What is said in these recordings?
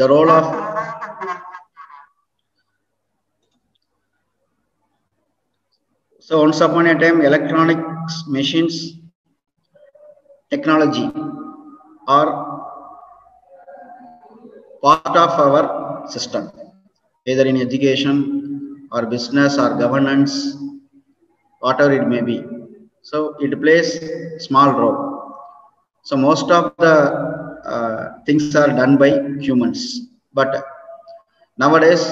the role of so once upon a time electronics machines technology are part of our system, either in education or business or governance, whatever it may be. So it plays a small role. So most of the things are done by humans, but nowadays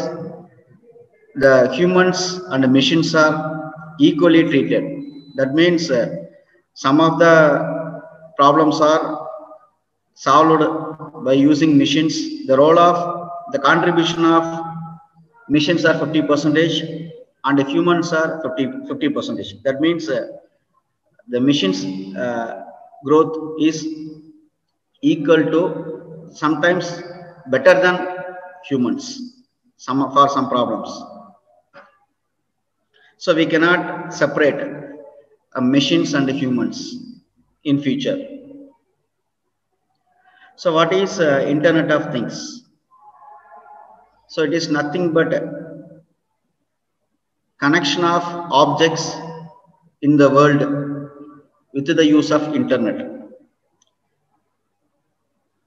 the humans and the machines are equally treated. That means some of the problems are solved by using machines. The role of the contribution of machines are 50% and the humans are 50%. That means the machines growth is equal to, sometimes better than humans, for some problems. So we cannot separate machines and humans in future. So what is Internet of Things? So it is nothing but a connection of objects in the world with the use of internet.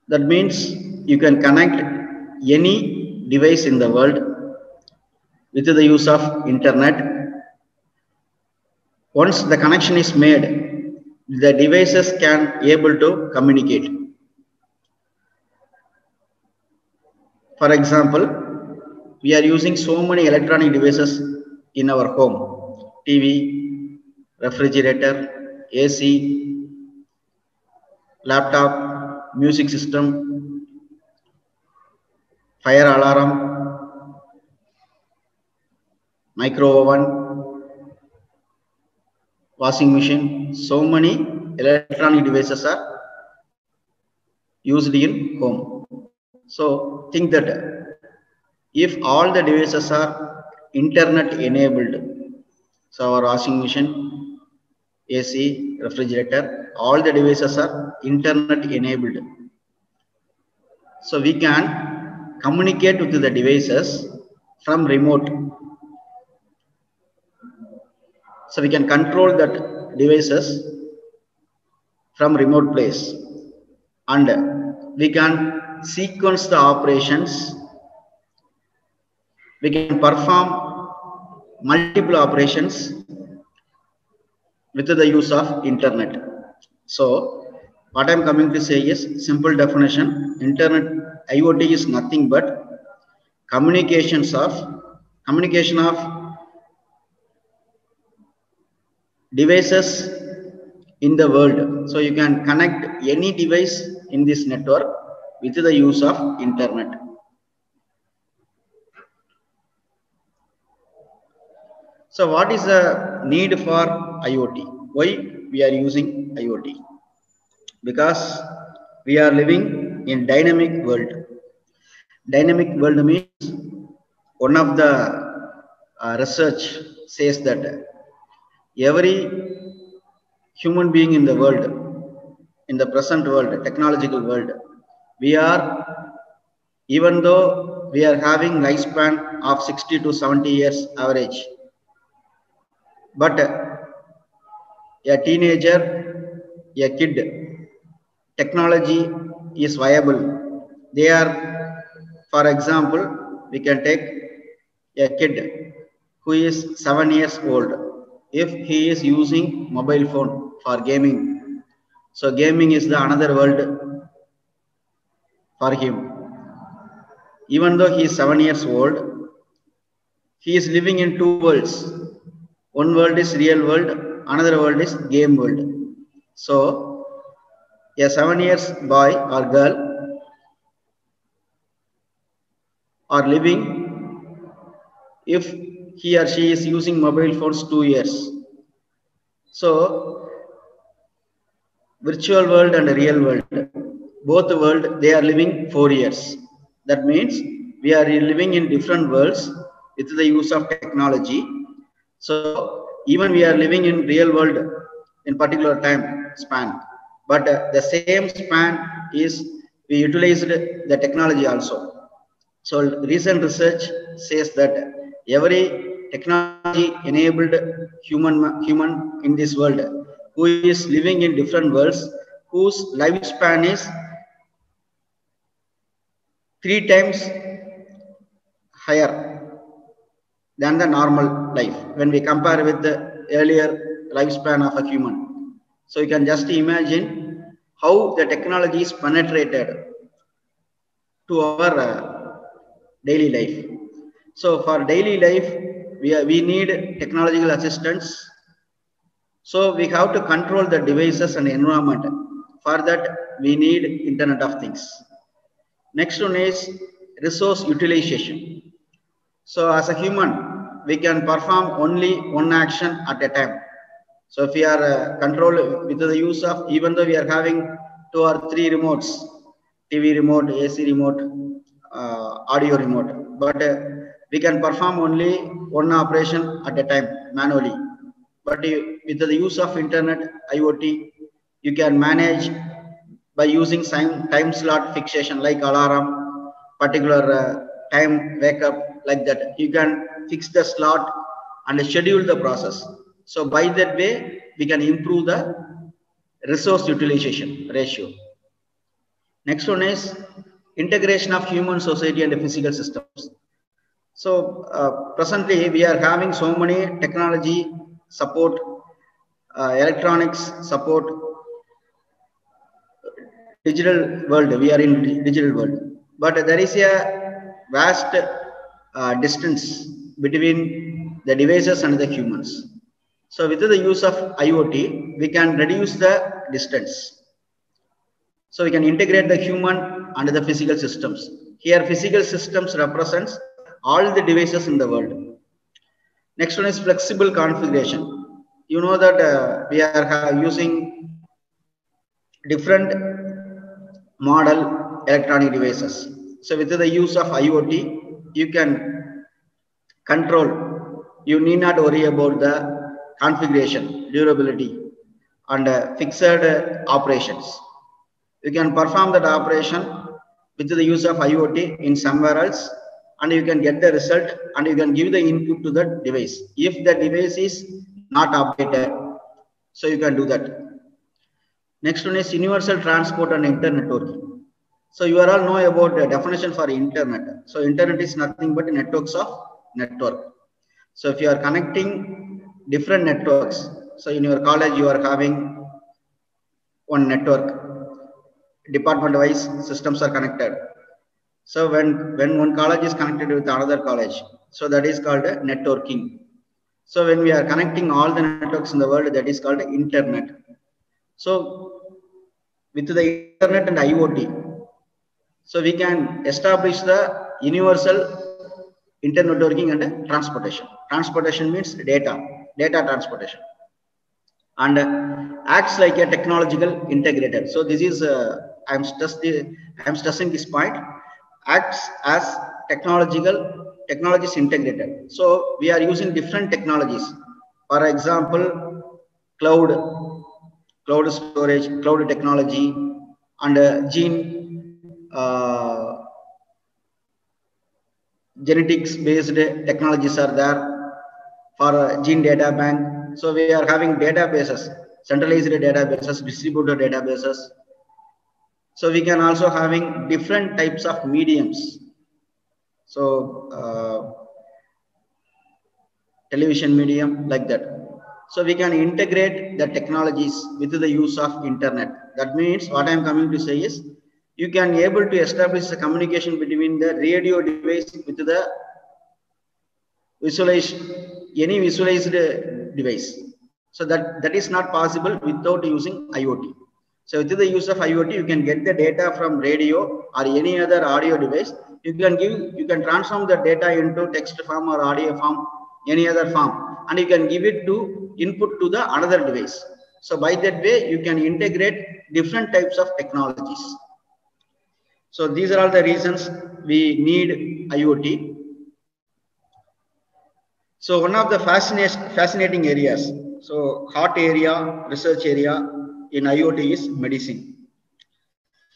That means you can connect any device in the world with the use of internet. Once the connection is made, the devices can able to communicate. For example, we are using so many electronic devices in our home: TV, refrigerator, AC, laptop, music system, fire alarm, microwave, washing machine. So many electronic devices are used in home. So think that if all the devices are internet enabled, so our washing machine, AC, refrigerator, all the devices are internet enabled. So we can communicate with the devices from remote. So we can control that devices from remote place, and we can sequence the operations. We can perform multiple operations with the use of internet. So what I'm coming to say is, simple definition, internet IoT is nothing but communication of devices in the world. So you can connect any device in this network with the use of internet. So what is the need for IoT? Why we are using IoT? Because we are living in dynamic world. Dynamic world means, one of the research says that every human being in the world, in the present world, technological world, we are, even though we are having lifespan of 60 to 70 years average, but a teenager, a kid, technology is viable. They are, for example, we can take a kid who is 7 years old. If he is using mobile phone for gaming, so gaming is the another world for him. Even though he is 7 years old, he is living in two worlds. One world is real world, another world is game world. So a 7 years boy or girl are living, if he or she is using mobile phones, 2 years. So virtual world and real world, both the world, they are living 4 years. That means we are living in different worlds with the use of technology. So even we are living in real world in particular time span, but the same span is we utilized the technology also. So recent research says that every technology-enabled human in this world who is living in different worlds, whose lifespan is 3 times higher than the normal life when we compare with the earlier lifespan of a human. So you can just imagine how the technology is penetrated to our daily life. So for daily life, we need technological assistance. So we have to control the devices and environment. For that, we need Internet of Things. Next one is resource utilization. So as a human, we can perform only one action at a time. So if we are controlled with the use of, even though we are having 2 or 3 remotes, TV remote, AC remote, audio remote, but we can perform only one operation at a time manually. But with the use of internet, IoT, you can manage by using time slot fixation like alarm, particular time wake up like that. You can fix the slot and schedule the process. So by that way, we can improve the resource utilization ratio. Next one is integration of human society and the physical systems. So presently we are having so many technology support, electronics support, digital world, we are in digital world. But there is a vast distance between the devices and the humans. So with the use of IoT, we can reduce the distance. So we can integrate the human under the physical systems. Here physical systems represents all the devices in the world. Next one is flexible configuration. You know that we are using different model electronic devices. So with the use of IoT, you can control. You need not worry about the configuration, durability and fixed operations. You can perform that operation with the use of IoT in somewhere else, and you can get the result and you can give the input to that device. If the device is not updated, so you can do that. Next one is universal transport and internetworking. So you all know about the definition for internet. So internet is nothing but networks of network. So if you are connecting different networks, so in your college you are having one network. Department-wise systems are connected. So when one college is connected with another college, so that is called networking. So when we are connecting all the networks in the world, that is called internet. So with the internet and IoT, so we can establish the universal internet networking and transportation. Transportation means data transportation, and acts like a technological integrator. So this is I'm stressing this point. Acts as technologies integrated. So we are using different technologies. For example, cloud storage, cloud technology, and genetics-based technologies are there for gene data bank. So we are having databases, centralized databases, distributed databases. So we can also having different types of mediums. So television medium like that. So we can integrate the technologies with the use of internet. That means what I am coming to say is you can be able to establish the communication between the radio device with the any visualized device. So that is not possible without using IoT. So with the use of IoT, you can get the data from radio or any other audio device. You can transform the data into text form or audio form, any other form, and you can give it to input to the another device. So by that way, you can integrate different types of technologies. So these are all the reasons we need IoT. So one of the fascinating areas. So hot area, research area in IoT is medicine.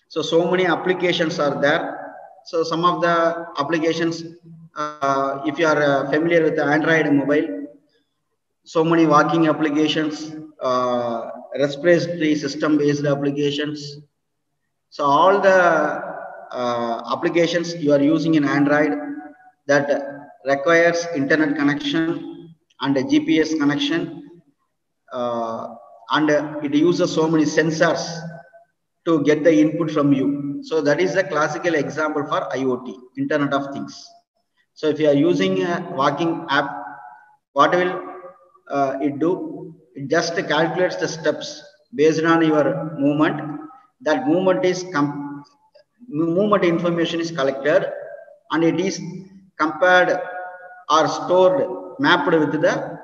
So many applications are there So some of the applications, if you are familiar with the Android mobile, so many walking applications, respiratory system based applications. So all the applications you are using in Android that requires internet connection and a GPS connection, and it uses so many sensors to get the input from you. So that is a classical example for IoT, Internet of Things. So if you are using a walking app, what will it do? It just calculates the steps based on your movement. That movement information is collected and it is compared or stored, mapped with the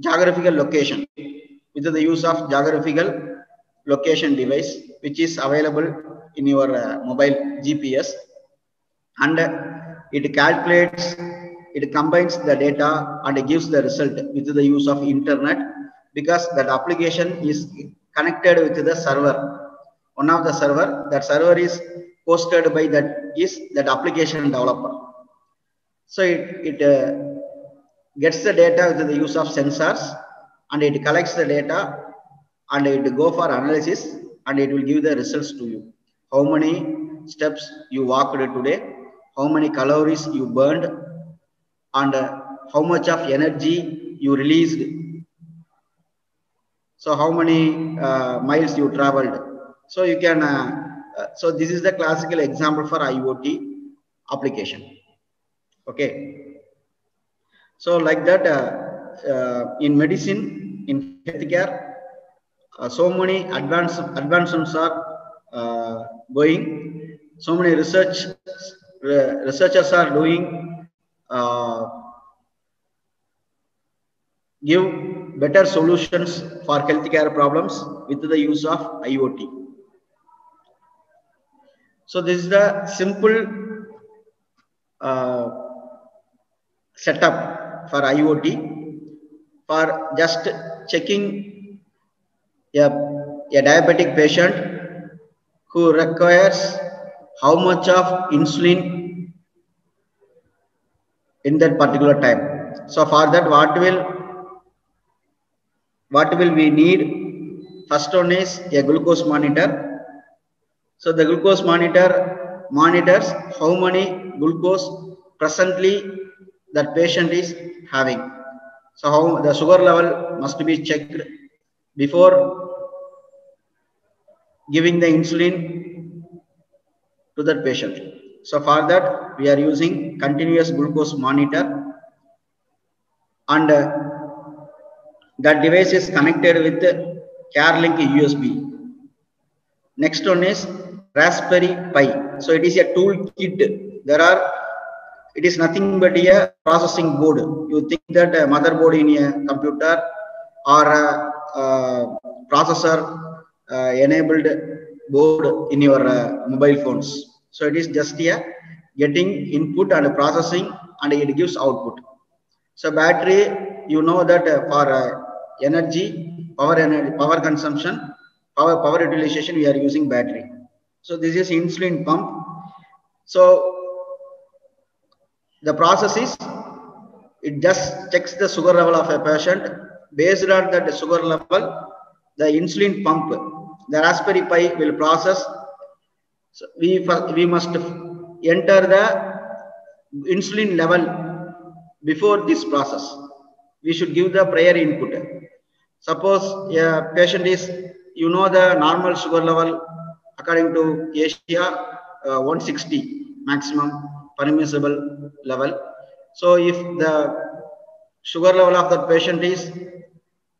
geographical location, with the use of geographical location device, which is available in your mobile GPS, and it calculates, it combines the data and it gives the result with the use of internet, because that application is connected with the server. One of the server, that server is hosted by that application developer. So it gets the data with the use of sensors, and it collects the data and it will go for analysis and it will give the results to you. How many steps you walked today, how many calories you burned, and how much of energy you released. So how many miles you traveled. So you can, so this is the classical example for IoT application. Okay. So like that, in medicine, in healthcare, so many advancements are going. So many researchers are doing give better solutions for healthcare problems with the use of IoT. So this is the simple setup for IoT for just checking a diabetic patient who requires how much of insulin in that particular time. So for that, what will we need? First one is a glucose monitor. So the glucose monitor monitors how many glucose presently that patient is having. So how the sugar level must be checked before giving the insulin to that patient. So for that, we are using continuous glucose monitor, and that device is connected with CareLink USB. Next one is Raspberry Pi. So it is a tool kit. It is nothing but a processing board. You think that a motherboard in a computer or a processor enabled board in your mobile phones. So it is just here getting input and processing, and it gives output. So battery, you know that for power consumption, power utilization, we are using battery. So this is insulin pump. So the process is, it just checks the sugar level of a patient. Based on that sugar level, the insulin pump, the Raspberry Pi will process. So we must enter the insulin level before this process. We should give the prior input. Suppose a patient is, you know, the normal sugar level according to Asia, 160 maximum permissible level. So if the sugar level of that patient is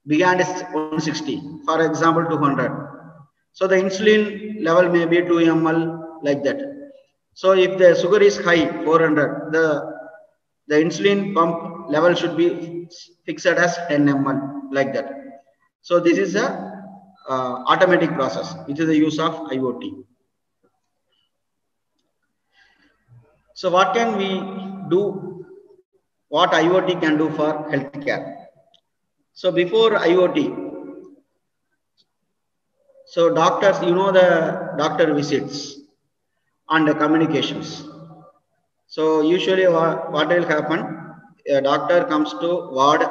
beyond 160, for example 200, so the insulin level may be 2 mL, like that. So if the sugar is high, 400, the insulin pump level should be fixed as 10 mL, like that. So this is a automatic process, which is the use of IoT. So what can we do? What IoT can do for healthcare? So before IoT, so doctors, you know, the doctor visits and the communications. So usually what will happen, a doctor comes to ward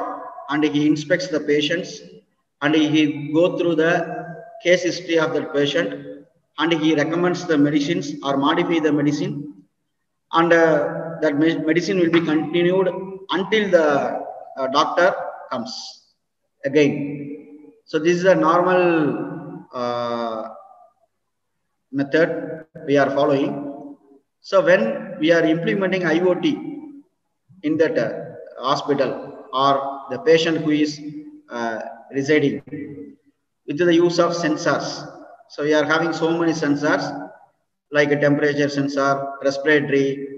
and he inspects the patients and he go through the case history of that patient and he recommends the medicines or modify the medicine, and that medicine will be continued until the doctor comes again. So this is a normal method we are following. So when we are implementing IOT in that hospital or the patient who is residing, with the use of sensors. So we are having so many sensors like a temperature sensor, respiratory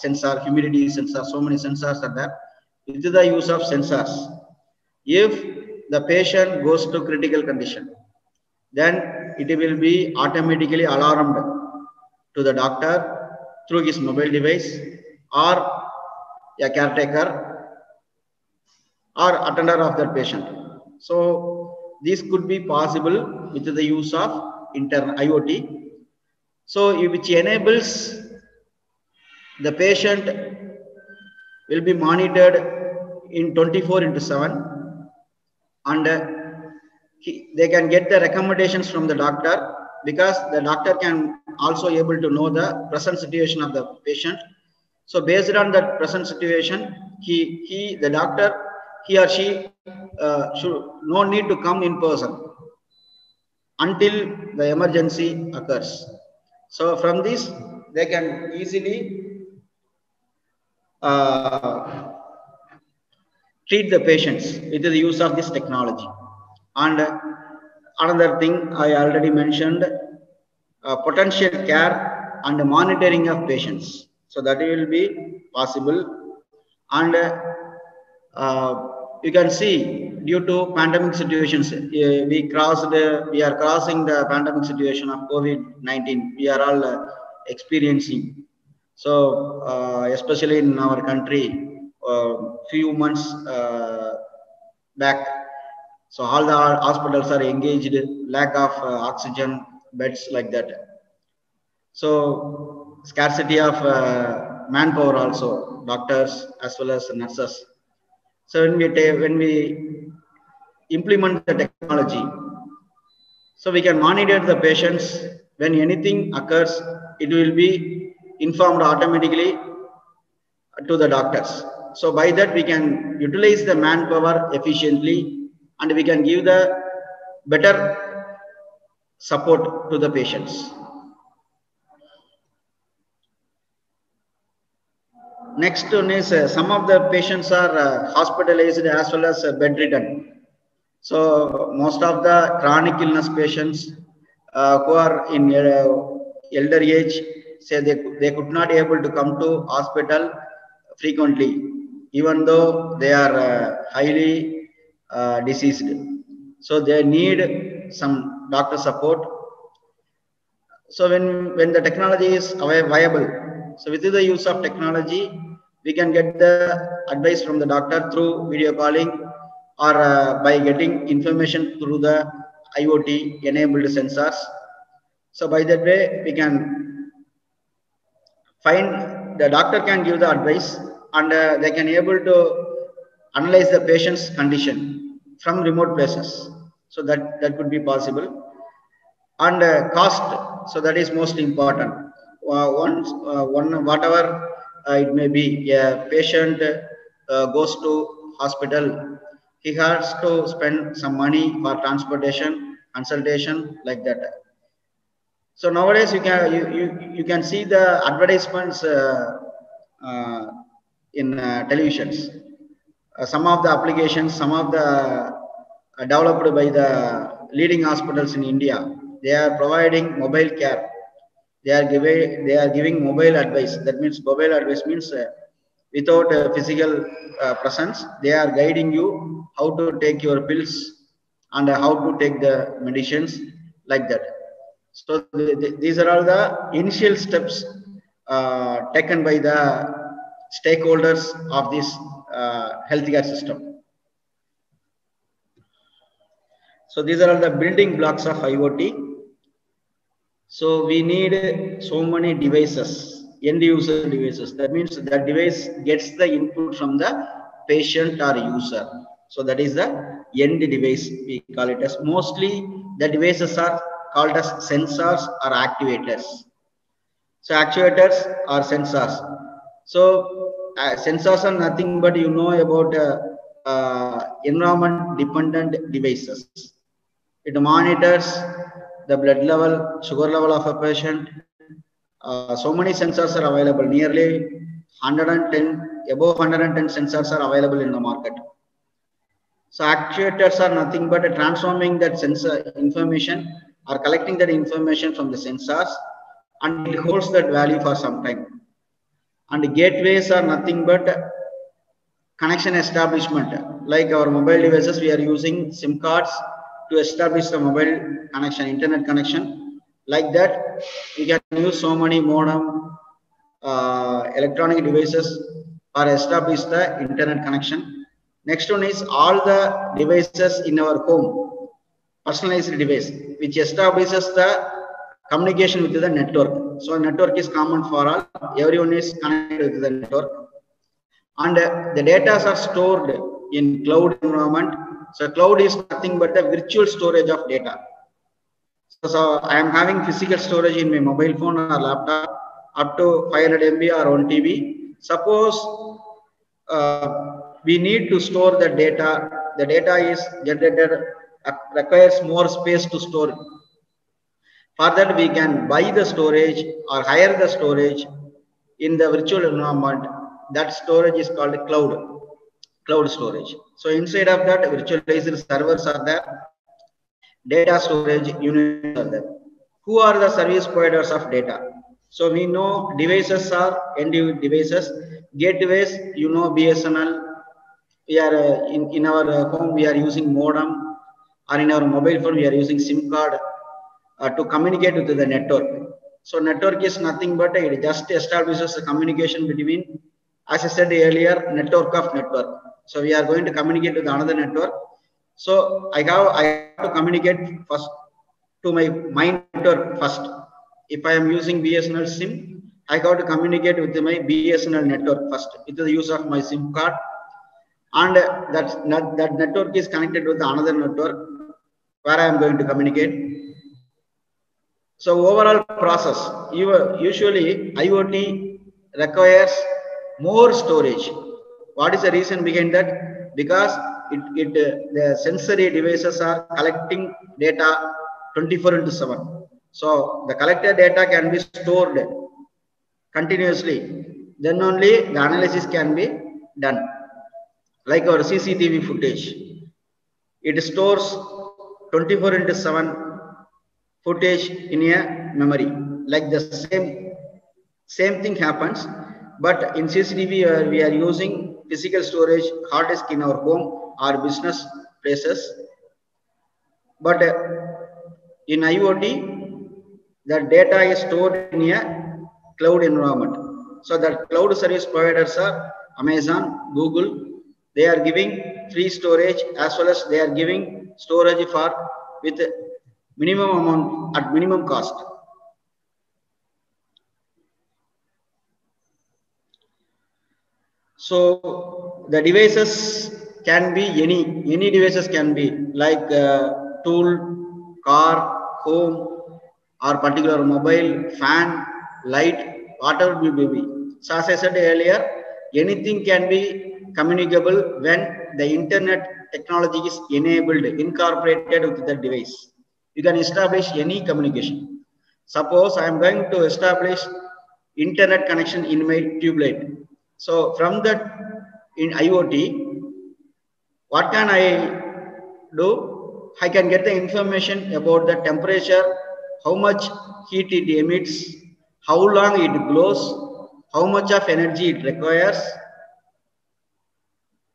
sensor, humidity sensor, so many sensors are there. With the use of sensors, if the patient goes to critical condition, then it will be automatically alarmed to the doctor through his mobile device or a caretaker or attender of that patient. So this could be possible with the use of IoT. So which enables the patient will be monitored in 24/7, and they can get the recommendations from the doctor, because the doctor can also able to know the present situation of the patient. So based on that present situation, the doctor, he or she should no need to come in person until the emergency occurs. So from this, they can easily treat the patients with the use of this technology. And another thing I already mentioned, potential care and monitoring of patients. So that will be possible. And you can see, due to pandemic situations, we are crossing the pandemic situation of COVID-19. We are all experiencing. So especially in our country, few months back, so all the hospitals are engaged, lack of oxygen beds like that. So scarcity of manpower also, doctors as well as nurses. So when we implement the technology, so we can monitor the patients. When anything occurs, it will be informed automatically to the doctors. So by that we can utilize the manpower efficiently, and we can give the better support to the patients. Next one is some of the patients are hospitalized as well as bedridden. So most of the chronic illness patients who are in elder age, say they could not able to come to hospital frequently, even though they are highly diseased. So they need some doctor support. So when the technology is viable, so with the use of technology, we can get the advice from the doctor through video calling or by getting information through the IoT enabled sensors. So by that way, we can find, the doctor can give the advice, and they can able to analyze the patient's condition from remote places. So that could be possible. And cost, so that is most important. Whatever it may be, a patient goes to hospital, he has to spend some money for transportation, consultation, like that. So nowadays you can see the advertisements in televisions. Some of the applications, some of the developed by the leading hospitals in India, they are providing mobile care. They are giving mobile advice. That means mobile advice means without physical presence, they are guiding you how to take your pills and how to take the medicines, like that. So these are all the initial steps taken by the stakeholders of this healthcare system. So these are all the building blocks of IoT. So we need so many devices end user devices. That means that device gets the input from the patient or user. So that is the end device, we call it as. Mostly the devices are called as sensors or actuators. So actuators or sensors. So sensors are nothing but you know about environment dependent devices. It monitors the blood level, sugar level of a patient. So many sensors are available. Nearly 110, above 110 sensors are available in the market. So actuators are nothing but transforming that sensor information or collecting that information from the sensors, and it holds that value for some time. And gateways are nothing but connection establishment. Like our mobile devices, we are using SIM cards to establish the mobile connection, internet connection. Like that, we can use so many modem electronic devices or establish the internet connection. Next one is all the devices in our home, personalized device, which establishes the communication with the network. So network is common for all, everyone is connected with the network. And the data are stored in cloud environment. So cloud is nothing but the virtual storage of data. So I am having physical storage in my mobile phone or laptop up to 500 MB or on TB. Suppose we need to store the data is generated, requires more space to store it. For that we can buy the storage or hire the storage in the virtual environment. That storage is called cloud storage. So inside of that, virtualized servers are there, data storage units are there. Who are the service providers of data? So we know devices are end devices, gateways, you know BSNL. We are in our home, we are using modem, or in our mobile phone, we are using SIM card to communicate with the network. So network is nothing but it just establishes a communication between, as I said earlier, network of network. So we are going to communicate with another network. So I have to communicate first to my network first. If I am using BSNL SIM, I got to communicate with my BSNL network first with the use of my SIM card. And that network is connected with another network where I am going to communicate. So overall process, usually IoT requires more storage. What is the reason behind that? Because the sensory devices are collecting data 24/7. So the collected data can be stored continuously. Then only the analysis can be done. Like our CCTV footage, it stores 24/7 footage in a memory. Like the same thing happens. But in CCTV, we are using physical storage, hard disk in our home or business places. But in IoT, the data is stored in a cloud environment. So that cloud service providers are Amazon, Google. They are giving free storage as well as they are giving storage for with minimum amount at minimum cost. So the devices can be any devices can be like tool, car, home, or particular mobile, fan, light, whatever it may be. So as I said earlier, anything can be communicable when the internet technology is enabled, incorporated with the device. You can establish any communication. Suppose I am going to establish internet connection in my tube light. So from that in IoT, what can I do? I can get the information about the temperature, how much heat it emits, how long it glows, how much of energy it requires.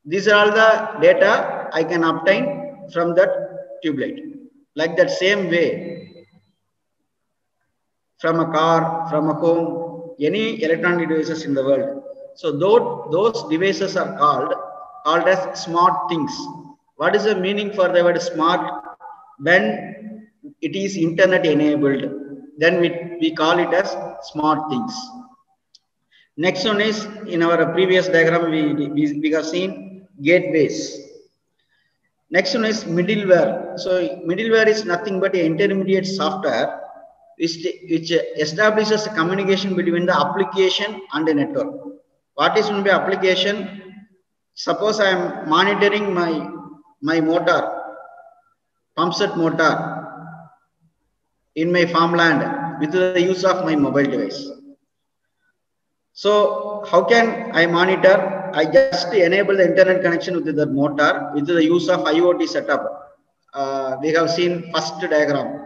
These are all the data I can obtain from that tube light. Like that same way, from a car, from a home, any electronic devices in the world. So those devices are called as smart things. What is the meaning for the word smart? When it is internet enabled, then we call it as smart things. Next one is, in our previous diagram, we have seen gateways. Next one is middleware. So middleware is nothing but an intermediate software which establishes a communication between the application and the network. What is going to be application? Suppose I am monitoring my motor, pump set motor in my farmland with the use of my mobile device. So how can I monitor? I just enable the internet connection with the motor with the use of IoT setup. We have seen first diagram.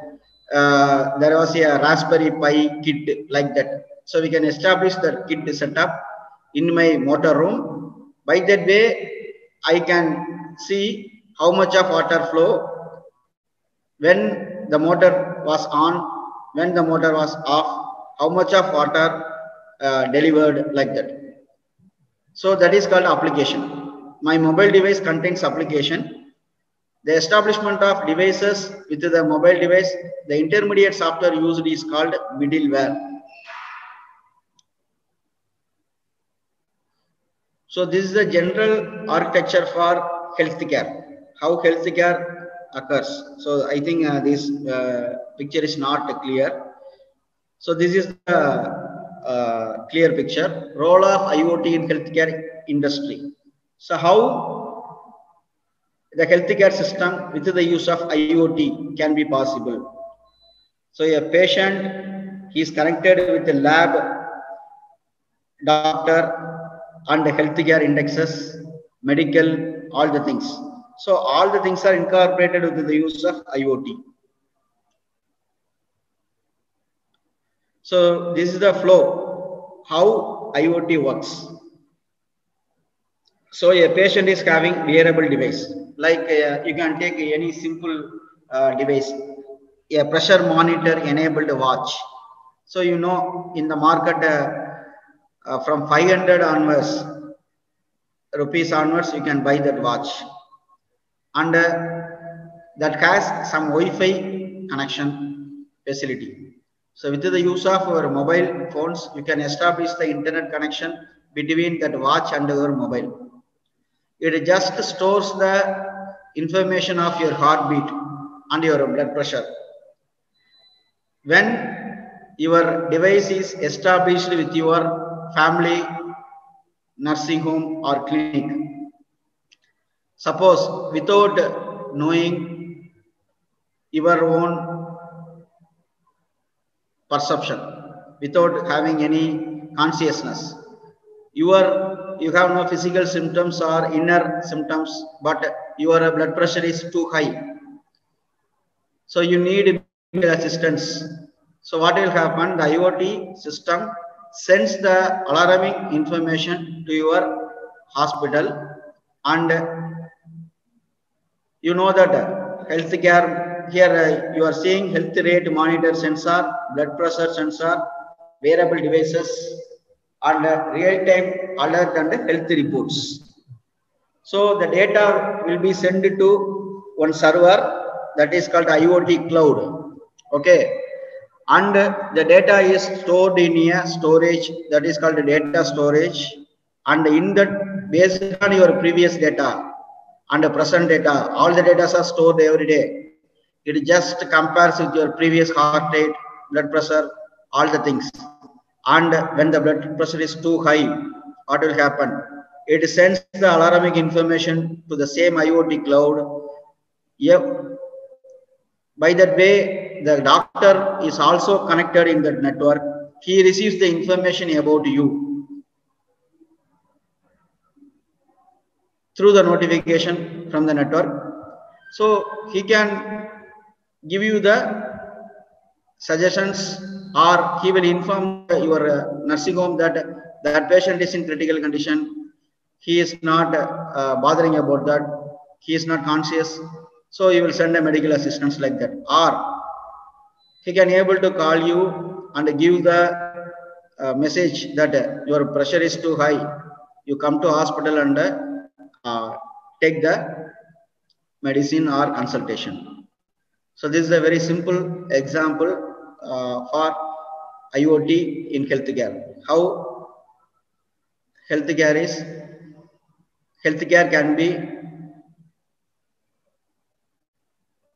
There was a Raspberry Pi kit like that. So we can establish that kit setup in my motor room. By that way, I can see how much of water flow, when the motor was on, when the motor was off, how much of water delivered, like that. So that is called application. My mobile device contains application. The establishment of devices with the mobile device, the intermediate software used is called middleware. So this is the general architecture for healthcare, how healthcare occurs. So I think this picture is not clear. So this is the clear picture, role of IoT in healthcare industry. So how the healthcare system with the use of IoT can be possible. So a patient, he is connected with the lab, doctor and the healthcare indexes, medical, all the things. So all the things are incorporated with the use of IoT. So this is the flow, how IoT works. So a patient is having wearable device, like you can take any simple device, a pressure monitor enabled watch. So you know, in the market from 500 onwards, rupees onwards, you can buy that watch. And that has some Wi-Fi connection facility. So with the use of your mobile phones, you can establish the internet connection between that watch and your mobile. It just stores the information of your heartbeat and your blood pressure. When your device is established with your family nursing home or clinic, suppose without knowing your own perception, without having any consciousness, you have no physical symptoms or inner symptoms, but your blood pressure is too high. So you need assistance. So what will happen? The IoT system sends the alarming information to your hospital, and you know that healthcare. Here you are seeing health rate monitor sensor, blood pressure sensor, wearable devices, and real-time alert and health reports. So the data will be sent to one server, that is called IoT cloud. Okay, and the data is stored in a storage, that is called data storage, and in that, based on your previous data and the present data, all the data are stored every day. It just compares with your previous heart rate, blood pressure, all the things. And when the blood pressure is too high, what will happen? It sends the alarming information to the same IoT cloud. Yep. By that way, the doctor is also connected in the network. He receives the information about you through the notification from the network. So he can give you the suggestions, or he will inform your nursing home that that patient is in critical condition. He is not bothering about that. He is not conscious. So you will send a medical assistance like that. Or he can able to call you and give the message that your pressure is too high. You come to hospital and take the medicine or consultation. So this is a very simple example for IoT in healthcare, how Healthcare can be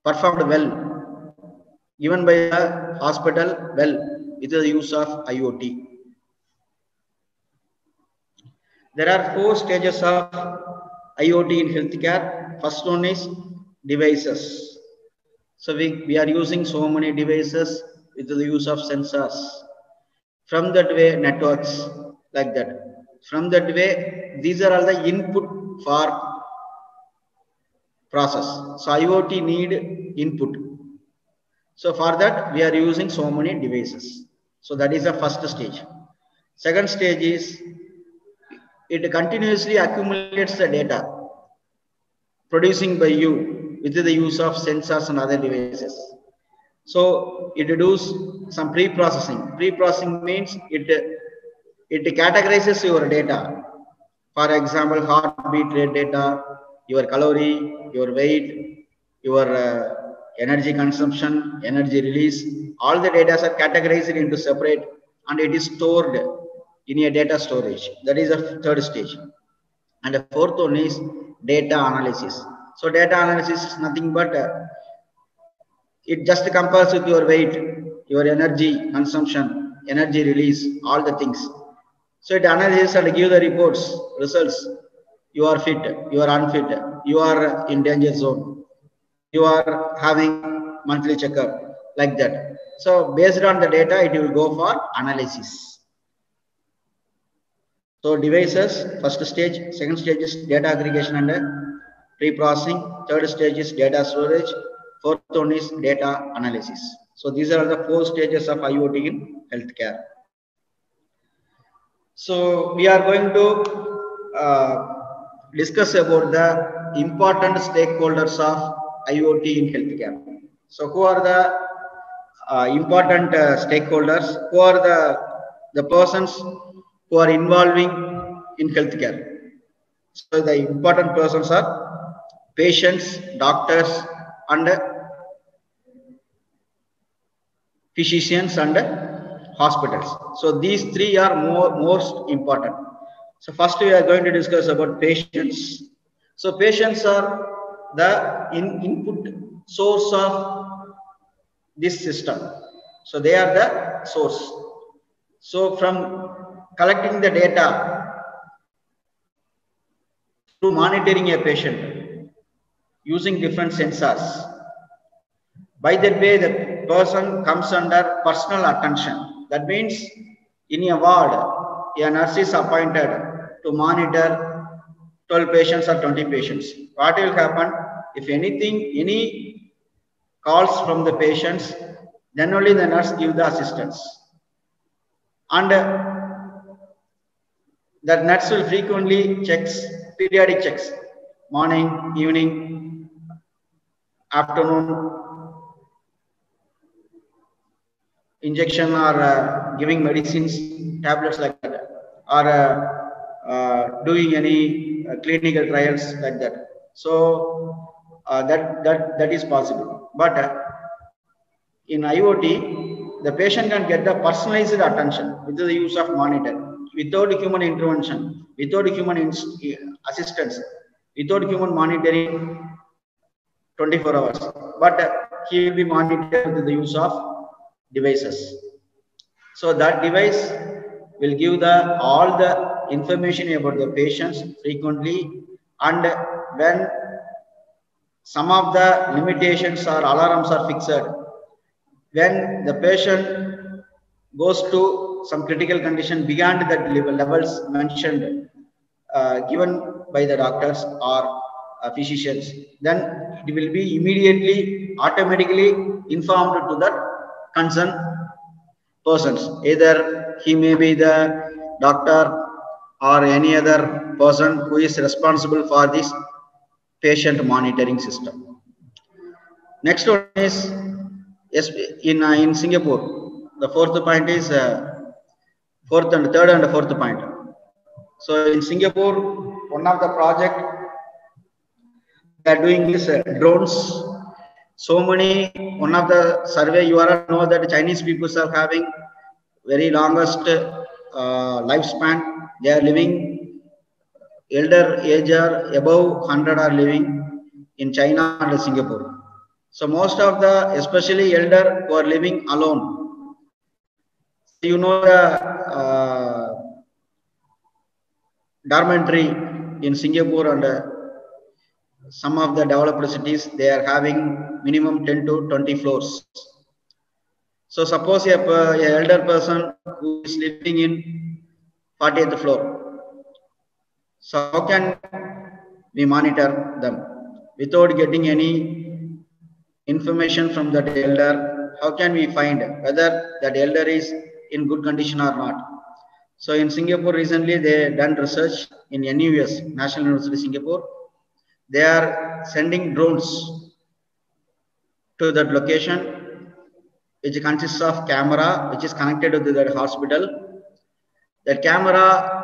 performed well, even by a hospital well, with the use of IOT. There are four stages of IOT in healthcare. First one is devices. So we are using so many devices with the use of sensors. From that way, networks like that. From that way, these are all the input for process. So IoT need input. So for that, we are using so many devices. So that is the first stage. Second stage is it continuously accumulates the data producing by you with the use of sensors and other devices. So it does some pre-processing. Pre-processing means it categorizes your data. For example, heartbeat rate data, your calorie, your weight, your energy consumption, energy release. All the data are categorized into separate and it is stored in a data storage. That is the third stage. And the fourth one is data analysis. So data analysis is nothing but it just compares with your weight, your energy consumption, energy release, all the things. So it analyzes and gives the reports, results. You are fit, you are unfit, you are in danger zone, you are having monthly checkup, like that. So based on the data, it will go for analysis. So devices, first stage, second stage is data aggregation and pre-processing, third stage is data storage, fourth one is data analysis. So these are the four stages of IoT in healthcare. So we are going to discuss about the important stakeholders of IoT in healthcare. So who are the important stakeholders? Who are the persons who are involving in healthcare? So the important persons are patients, doctors, and physicians and hospitals. So these three are most important. So first we are going to discuss about patients. So patients are the input source of this system. So they are the source. So from collecting the data through monitoring a patient using different sensors. By that way, the person comes under personal attention. That means in a ward, a nurse is appointed to monitor 12 patients or 20 patients. What will happen? If anything, any calls from the patients, then only the nurse gives the assistance. And that nurse will frequently checks, periodic checks, morning, evening, afternoon, injection or giving medicines, tablets like that, or doing any clinical trials like that. So that is possible. But in IoT, the patient can get the personalized attention with the use of monitor. Without human intervention, without human assistance, without human monitoring 24 hours. But he will be monitored with the use of devices. So that device will give all the information about the patients frequently, and when some of the limitations or alarms are fixed, when the patient goes to some critical condition beyond that levels mentioned, given by the doctors or physicians, then it will be immediately, automatically informed to that concerned persons. Either he may be the doctor or any other person who is responsible for this patient monitoring system. Next one is in Singapore. The fourth point is third and fourth point. So in Singapore, one of the project they are doing is drones. So many, one of the survey, you all know that Chinese people are having very longest lifespan. They are living elder age are above 100 are living in China and Singapore. So most of the, especially elder who are living alone. You know the dormitory in Singapore and some of the developed cities, they are having minimum 10 to 20 floors. So suppose a elder person who is living in 40th floor. So how can we monitor them without getting any information from that elder? How can we find whether that elder is in good condition or not? So in Singapore recently they done research in NUS, National University of Singapore. They are sending drones to that location, which consists of camera, which is connected to that hospital. That camera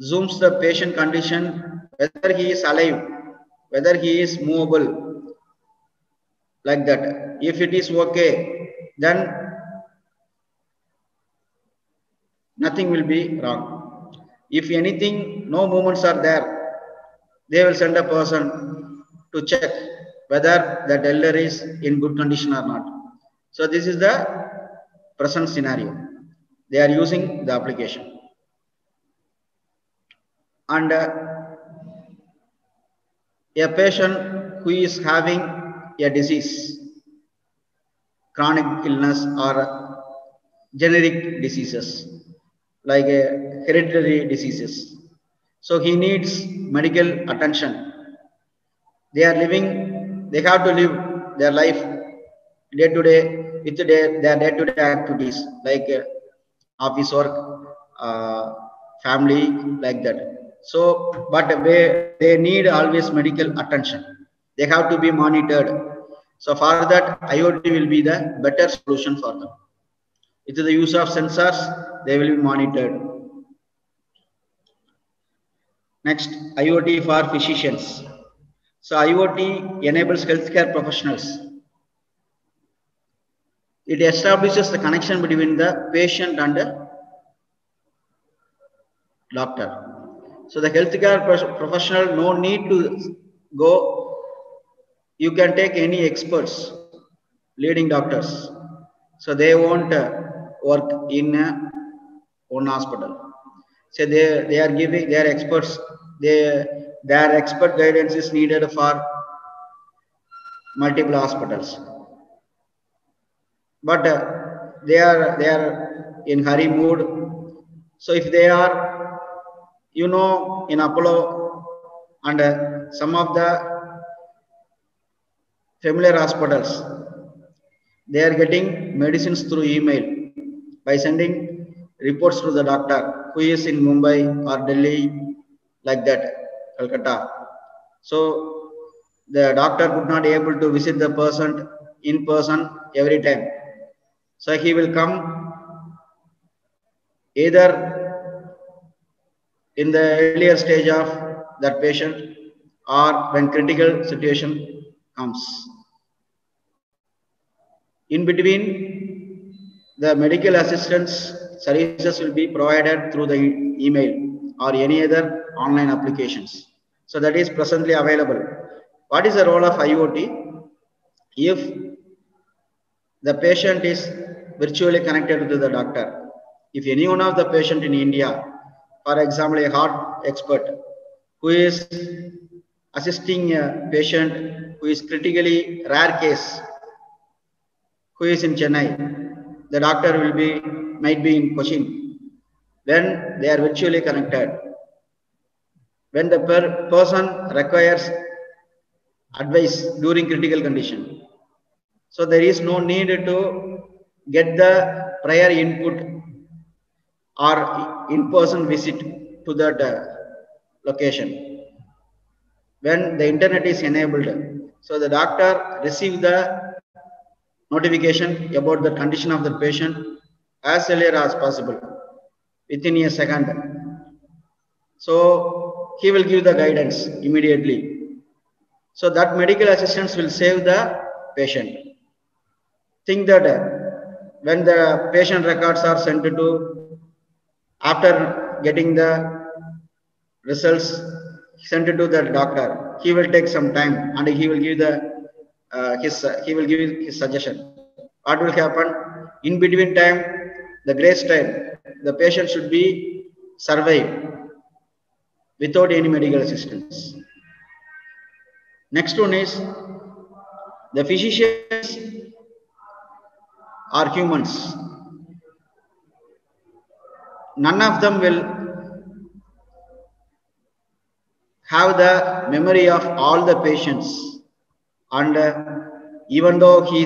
zooms the patient condition, whether he is alive, whether he is movable, like that. If it is okay, then nothing will be wrong. If anything, no movements are there, they will send a person to check whether that elder is in good condition or not. So this is the present scenario. They are using the application. And a patient who is having a disease, chronic illness or generic diseases, like hereditary diseases. So he needs medical attention. They are living, they have to live their life day to day with their day to day activities like office work, family, like that. So, but they need always medical attention. They have to be monitored. So for that, IoT will be the better solution for them. With the use of sensors, they will be monitored. Next, IoT for physicians. So IoT enables healthcare professionals. It establishes the connection between the patient and the doctor. So the healthcare professional, no need to go. You can take any experts, leading doctors. So they won't work in one hospital. So they are giving their experts, their expert guidance is needed for multiple hospitals. But they are in hurry mood. So if they are, you know, in Apollo and some of the familiar hospitals, they are getting medicines through email by sending reports to the doctor who is in Mumbai or Delhi, like that, Calcutta. So the doctor could not able to visit the person in person every time. So he will come either in the earlier stage of that patient or when critical situation comes. In between, the medical assistance services will be provided through the email or any other online applications. So that is presently available. What is the role of IoT? If the patient is virtually connected to the doctor, if any one of the patient in India, for example, a heart expert who is assisting a patient who is critically rare case, who is in Chennai, the doctor will be might be in Cochin. Then they are virtually connected. When the person requires advice during critical condition, so there is no need to get the prior input or in-person visit to that location. When the internet is enabled, so the doctor receives the notification about the condition of the patient as earlier as possible, within a second. So he will give the guidance immediately. So that medical assistance will save the patient. Think that when the patient records are sent to, after getting the results sent it to the doctor. He will take some time and he will give the his suggestion. What will happen? In between time, the grace time, the patient should be surveyed without any medical assistance. Next one is the physicians are humans. None of them will have the memory of all the patients, and even though he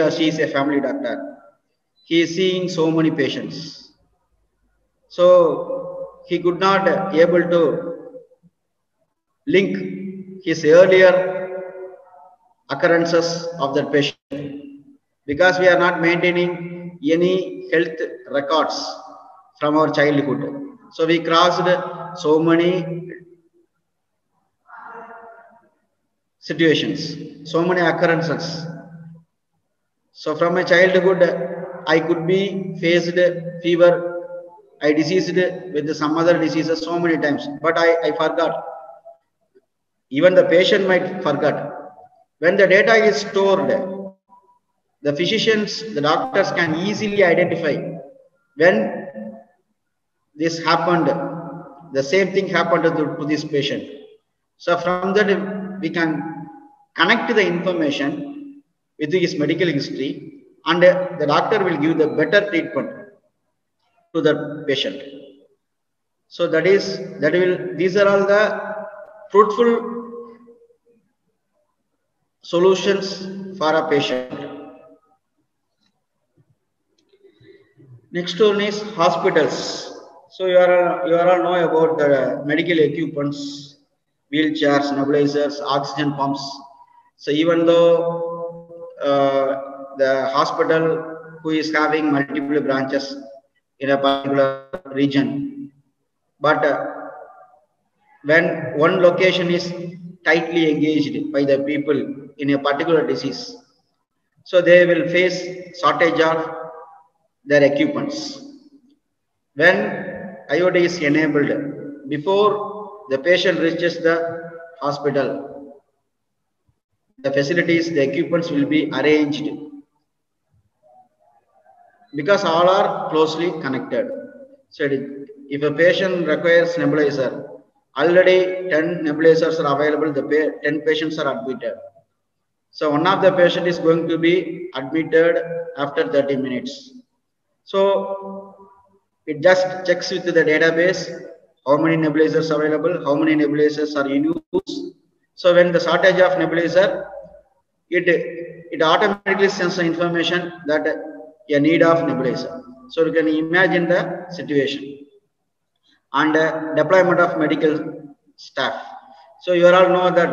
or she is a family doctor, he is seeing so many patients. So he could not able to link his earlier occurrences of that patient, because we are not maintaining any health records from our childhood. So we crossed so many situations, so many occurrences. So from a childhood, I could be faced fever, I diseased with some other diseases so many times, but I forgot. Even the patient might forget. When the data is stored, the physicians, the doctors can easily identify when this happened, the same thing happened to this patient. So from that, we can connect the information with his medical history, and the doctor will give the better treatment to the patient. So that is, that will, these are all the fruitful solutions for a patient. Next one is hospitals. So you are all know about the medical equipments, wheelchairs, nebulizers, oxygen pumps. So even though the hospital who is having multiple branches in a particular region, but when one location is tightly engaged by the people in a particular disease, so they will face shortage of their equipments. When IOT is enabled, before the patient reaches the hospital, the facilities, the equipments will be arranged, because all are closely connected. So if a patient requires nebulizer, already 10 nebulizers are available, the 10 patients are admitted. So one of the patient is going to be admitted after 30 minutes. So it just checks with the database, how many nebulizers are available, how many nebulizers are in use. So when the shortage of nebulizer, it automatically sends the information that a need of nebulizer. So you can imagine the situation. And deployment of medical staff. So you all know that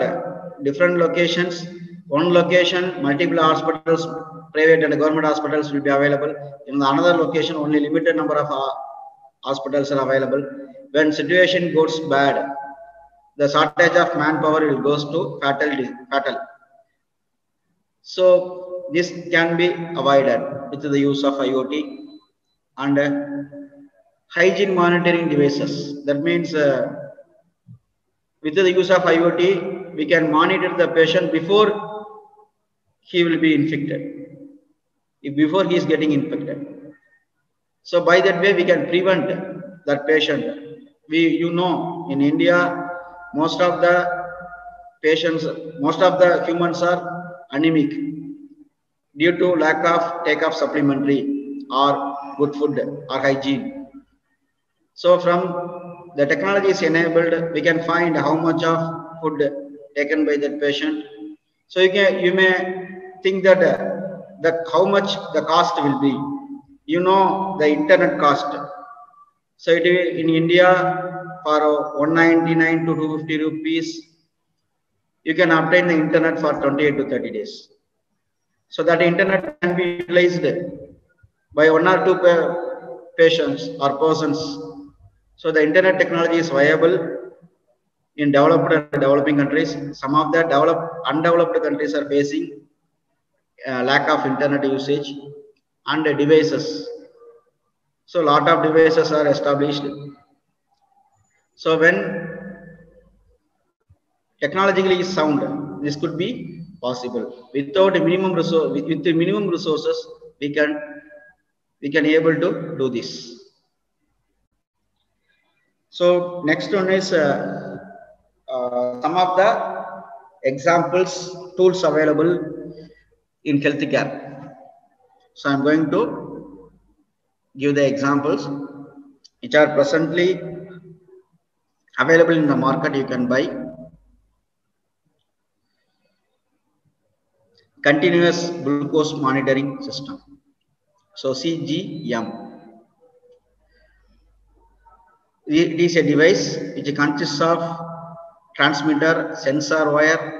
different locations, one location, multiple hospitals, private and government hospitals will be available. In another location, only limited number of hospitals are available. When situation goes bad, the shortage of manpower will goes to fatal. So this can be avoided with the use of IoT. And hygiene monitoring devices. That means with the use of IoT, we can monitor the patient before he will be infected, before he is getting infected. So by that way, we can prevent that patient. In India, most of the humans are anemic due to lack of take of supplementary or good food or hygiene. So from the technology is enabled, we can find how much of food taken by that patient. So you may think that how much the cost will be. The internet cost. So it will, in India, for 199 to 250 rupees, you can obtain the internet for 28 to 30 days. So that internet can be utilized by one or two patients or persons. So the internet technology is viable in developed and developing countries. Some of the undeveloped countries are facing lack of internet usage and devices. So a lot of devices are established. So when technologically sound, this could be possible. Without a minimum resource, with the minimum resources, we can able to do this. So next one is some of the examples tools available in healthcare. So I'm going to give the examples which are presently available in the market. You can buy continuous glucose monitoring system, so CGM. It is a device which consists of transmitter, sensor wire,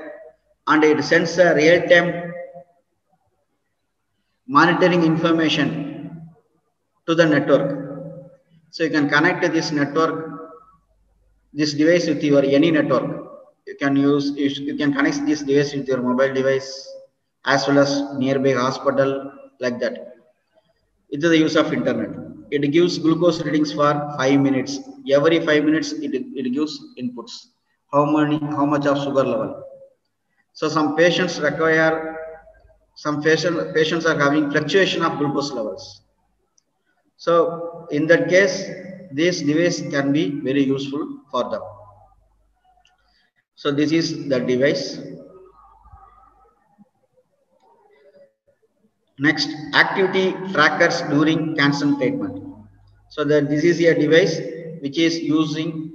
and it sends a real-time monitoring information to the network. So you can connect this network, this device with your any network. You can use, you can connect this device with your mobile device as well as nearby hospital, like that. It is the use of internet. It gives glucose readings for 5 minutes. Every 5 minutes, it gives inputs. How much of sugar level? So some patients are having fluctuation of glucose levels. So in that case, this device can be very useful for them. So this is the device. Next, activity trackers during cancer treatment. So that this is a device which is using,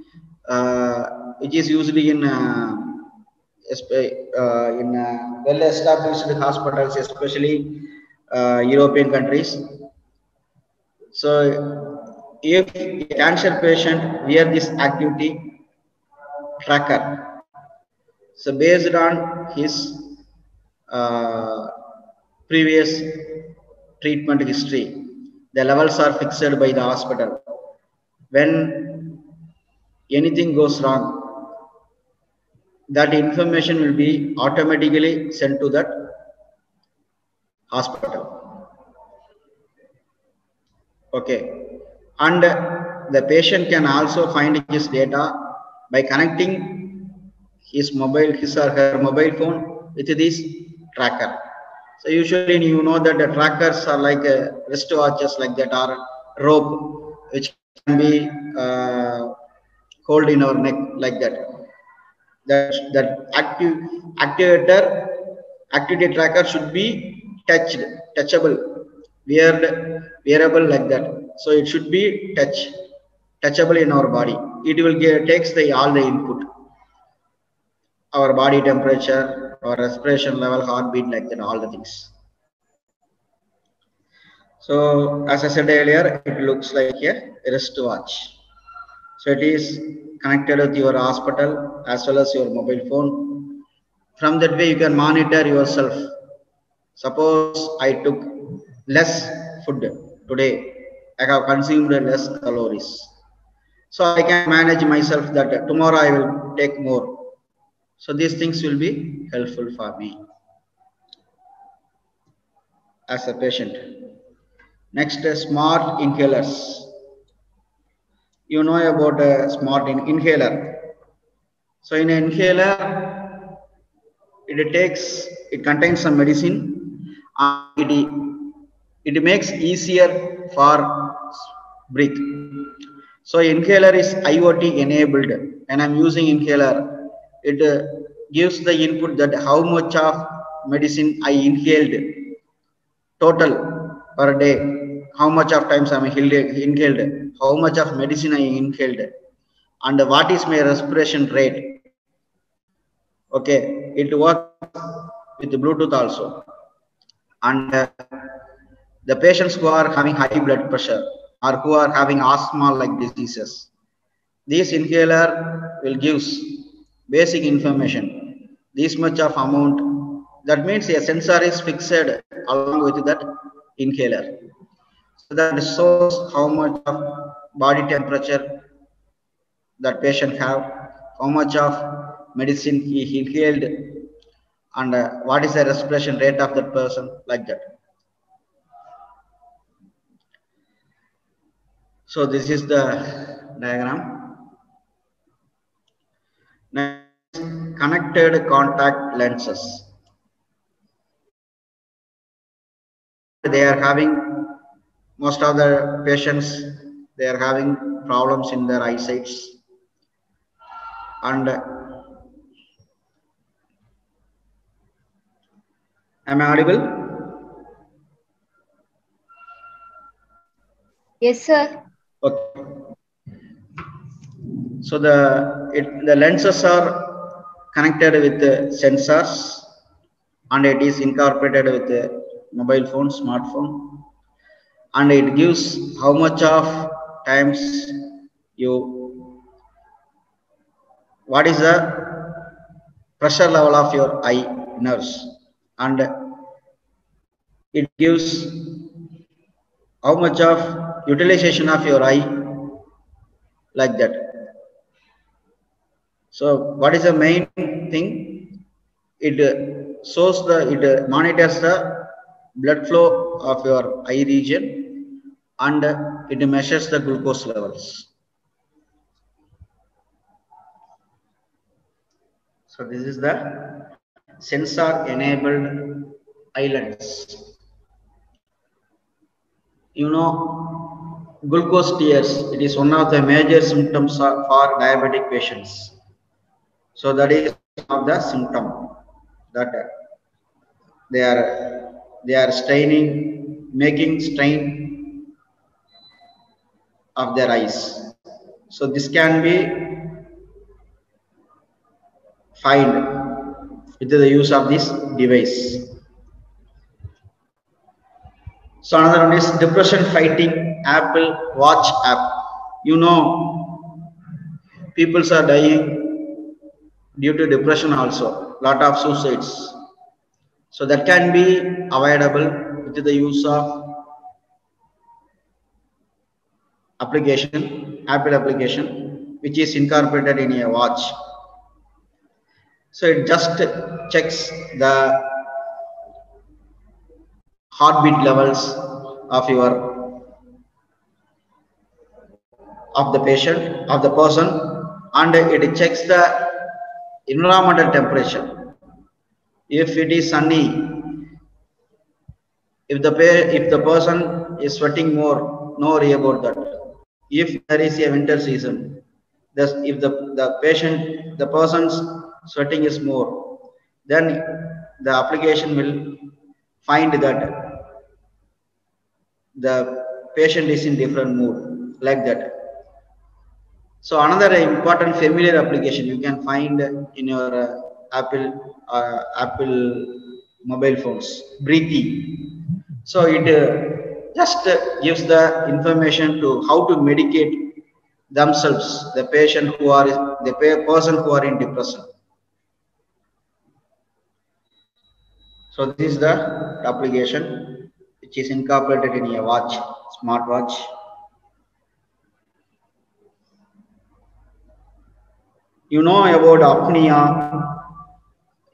which is usually in well-established hospitals, especially European countries. So if a cancer patient wears this activity tracker, so based on his previous treatment history, the levels are fixed by the hospital. When anything goes wrong, that information will be automatically sent to that hospital. Okay. And the patient can also find his data by connecting his or her mobile phone with this tracker. So usually you know that the trackers are like wristwatches, like that, or rope which can be held in our neck, like that. That activity tracker should be wearable, like that. So it should be touchable in our body. It will takes all the input, our body temperature, or respiration level, heartbeat, like that, all the things. So, as I said earlier, it looks like a wristwatch. So, it is connected with your hospital as well as your mobile phone. From that way, you can monitor yourself. Suppose I took less food today, I have consumed less calories. So, I can manage myself that tomorrow I will take more. So these things will be helpful for me as a patient. Next, smart inhalers. You know about a smart inhaler. So in an inhaler, it contains some medicine, and it makes easier for breath. So inhaler is IOT enabled, and I'm using inhaler. It gives the input that how much of medicine I inhaled total per day, how much of times I inhaled, how much of medicine I inhaled, and what is my respiration rate. Okay, it works with Bluetooth also. And the patients who are having high blood pressure or who are having asthma-like diseases, this inhaler will give basic information, this much of amount. That means a sensor is fixed along with that inhaler. So that shows how much of body temperature that patient have, how much of medicine he inhaled, and what is the respiration rate of that person, like that. So this is the diagram. connected contact lenses. They are having, most of the patients, they are having problems in their eyesight. And am I audible? Yes, sir. Okay. So the lenses are connected with the sensors, and it is incorporated with the mobile phone, smartphone, and it gives how much of times you, what is the pressure level of your eye nerves, and it gives how much of utilization of your eye, like that. So what is the main thing? It monitors the blood flow of your eye region, and it measures the glucose levels. So this is the sensor enabled eye lens. You know, glucose tears, it is one of the major symptoms for diabetic patients. So that is one of the symptom that they are making strain of their eyes. So this can be found with the use of this device. So another one is depression fighting Apple Watch app. You know, people are dying due to depression also, lot of suicides. So that can be avoidable with the use of application, Apple application, which is incorporated in a watch. So it just checks the heartbeat levels of your of the person, and it checks the environmental temperature. If it is sunny, if the person is sweating more, no worry about that. If there is a winter season, if the person's sweating is more, then the application will find that the patient is in different mood, like that. So another important familiar application you can find in your Apple mobile phones, Breathy. So it just gives the information to how to medicate themselves, the person who are in depression. So this is the application which is incorporated in your watch, smartwatch. You know about apnea,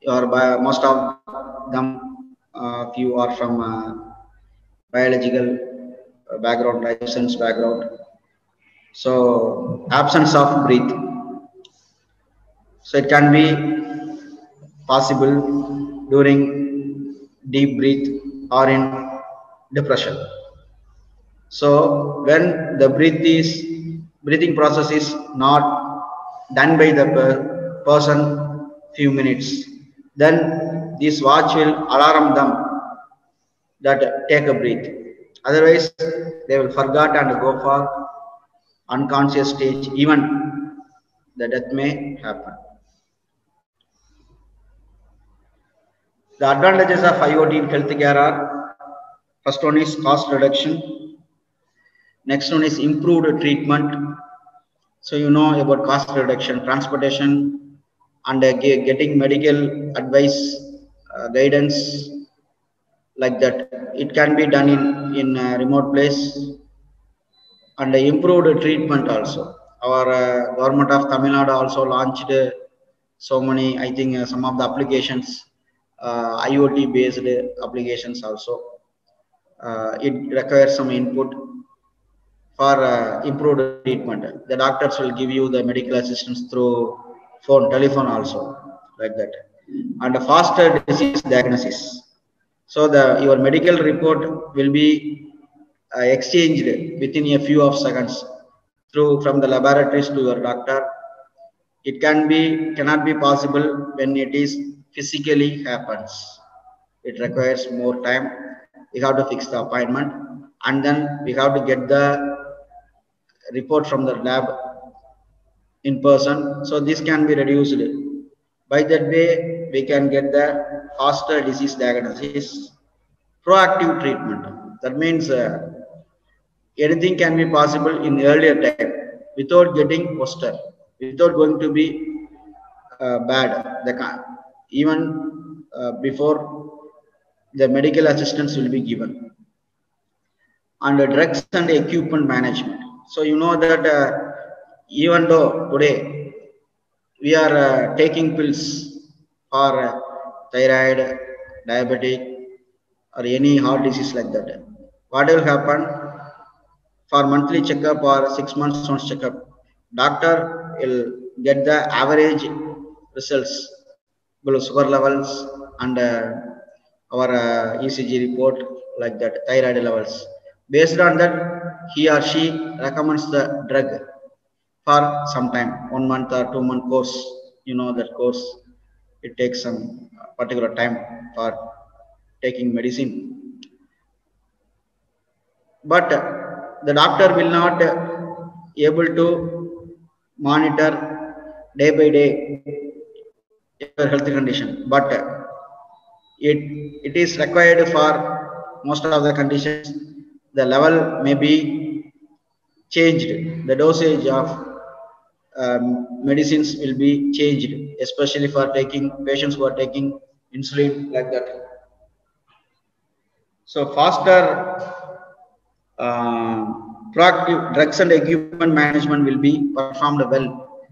or by most of them, if you are from biological background, life science background. So absence of breath. So it can be possible during deep breath or in depression. So when the breathing process is not done by the person few minutes, then this watch will alarm them that take a breath. Otherwise, they will forget and go for unconscious stage. Even the death may happen. The advantages of IoT in healthcare are: first one is cost reduction. Next one is improved treatment. So you know about cost reduction, transportation, and getting medical advice, guidance, like that. It can be done in a remote place, and improved treatment also. Our government of Tamil Nadu also launched so many, I think some of the applications, IoT based applications also. It requires some input for improved treatment. The doctors will give you the medical assistance through telephone also. like that, and a faster disease diagnosis. So your medical report will be exchanged within a few of seconds from the laboratories to your doctor. It cannot be possible when it is physically happens. It requires more time. We have to fix the appointment, and then we have to get the report from the lab in person. So this can be reduced. By that way, we can get the faster disease diagnosis. Proactive treatment. That means anything can be possible in earlier time without getting worse, without going to be bad. Even before the medical assistance will be given. And the drugs and equipment management. So you know that even though today we are taking pills for thyroid, diabetic, or any heart disease like that, what will happen for monthly checkup or 6 months once checkup? Doctor will get the average results, blood sugar levels, and our ECG report like that, thyroid levels. Based on that, he or she recommends the drug for some time, 1 month or 2 month course. You know that course, it takes some particular time for taking medicine. But the doctor will not be able to monitor day by day your health condition. But it is required for most of the conditions. The level may be changed. The dosage of medicines will be changed, especially for patients who are taking insulin like that. So faster proactive drugs and equipment management will be performed well.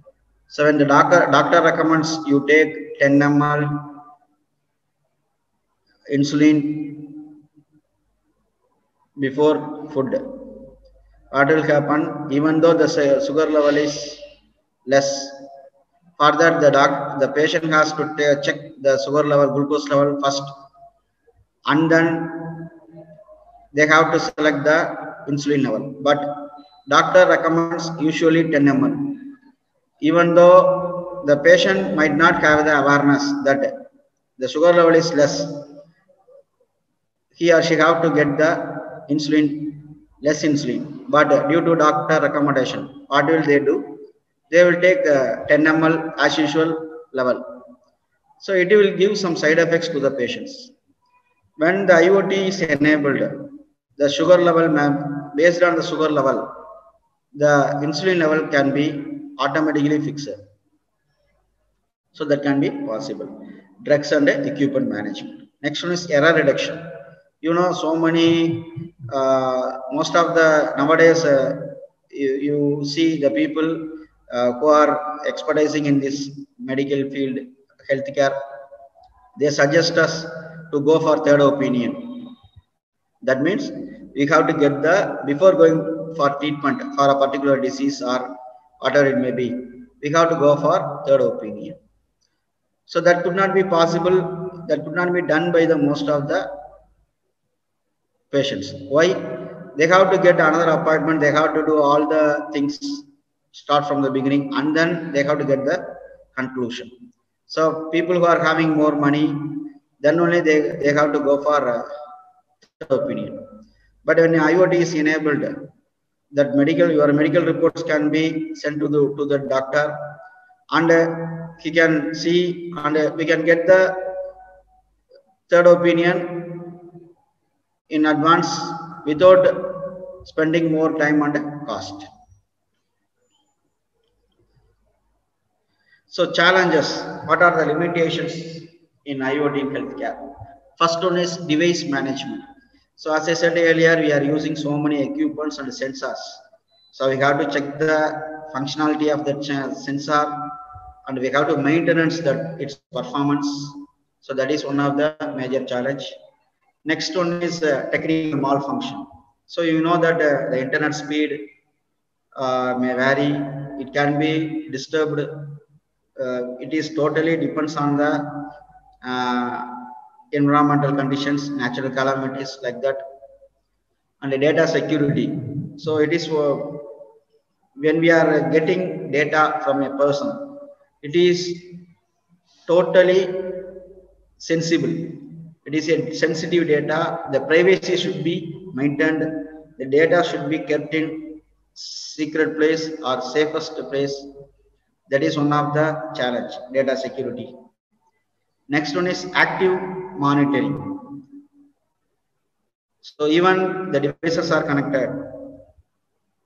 So when the doctor recommends you take 10 ml insulin before food, what will happen? Even though the sugar level is less, for that the patient has to check the sugar level, glucose level first, and then they have to select the insulin level. But doctor recommends usually 10 ml. Even though the patient might not have the awareness that the sugar level is less, he or she have to get the less insulin, but due to doctor recommendation, what will they do? They will take 10 ml as usual level. So it will give some side effects to the patients. When the IOT is enabled, the sugar level, based on the sugar level, the insulin level can be automatically fixed. So that can be possible. Drugs and equipment management. Next one is error reduction. You know, so many, most of the nowadays, you see the people who are expertising in this medical field, healthcare, they suggest us to go for third opinion. That means we have to get before going for treatment for a particular disease or whatever it may be, we have to go for third opinion. So that could not be possible, that could not be done by the most of the patients. Why? They have to get another appointment, they have to do all the things, start from the beginning, and then they have to get the conclusion. So people who are having more money, then only they have to go for opinion. But when IOT is enabled, that your medical reports can be sent to the doctor, and he can see, and we can get the third opinion in advance without spending more time and cost. So challenges, what are the limitations in IoT in healthcare? First one is device management. So as I said earlier, we are using so many equipments and sensors. So we have to check the functionality of the sensor, and we have to maintenance its performance. So that is one of the major challenges. Next one is technical malfunction. So you know that the internet speed may vary. It can be disturbed it is totally depends on the environmental conditions, natural calamities like that, and the data security. So it is when we are getting data from a person, it is totally sensible. It is a sensitive data. The privacy should be maintained. The data should be kept in secret place or safest place. That is one of the challenge, data security. Next one is active monitoring. So even the devices are connected.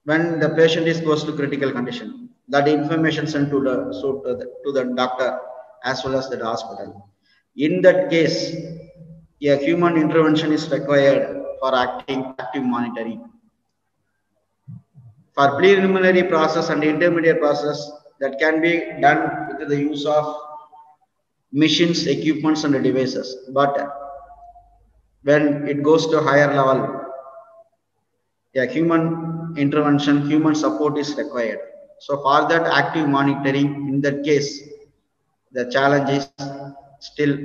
When the patient is close to critical condition, that information sent to the doctor as well as the hospital. In that case, a human intervention is required for active monitoring. For preliminary process and intermediate process, that can be done with the use of machines, equipments, and devices. But when it goes to higher level, yeah, human intervention, human support is required. So for that active monitoring, in that case, the challenge is still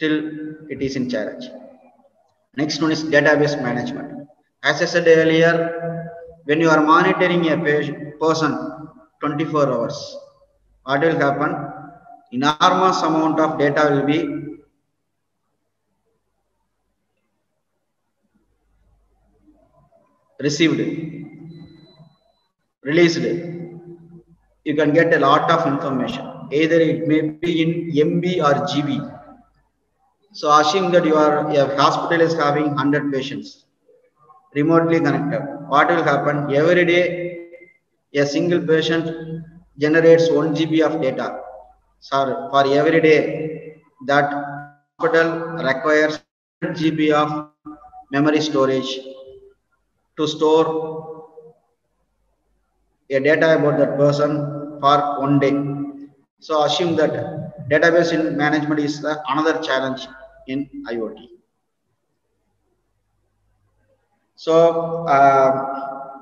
it is in challenge. Next one is database management. As I said earlier, when you are monitoring a person 24 hours, what will happen? Enormous amount of data will be received, released. You can get a lot of information. Either it may be in MB or GB. So assume that your hospital is having 100 patients remotely connected. What will happen? Every day, a single patient generates 1 GB of data. So for every day, that hospital requires 1 GB of memory storage to store a data about that person for 1 day. So assume that database management is another challenge in IoT. So